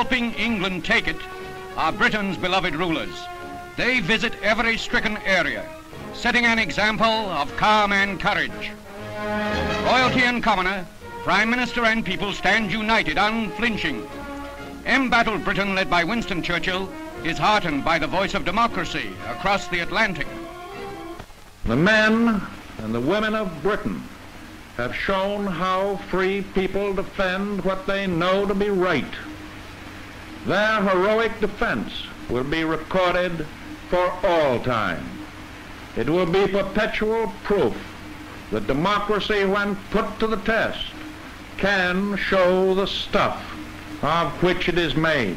helping England take it are Britain's beloved rulers. They visit every stricken area, setting an example of calm and courage. Royalty and commoner, Prime Minister and people stand united, unflinching. Embattled Britain, led by Winston Churchill, is heartened by the voice of democracy across the Atlantic. The men and the women of Britain have shown how free people defend what they know to be right. Their heroic defense will be recorded for all time. It will be perpetual proof that democracy, when put to the test, can show the stuff of which it is made.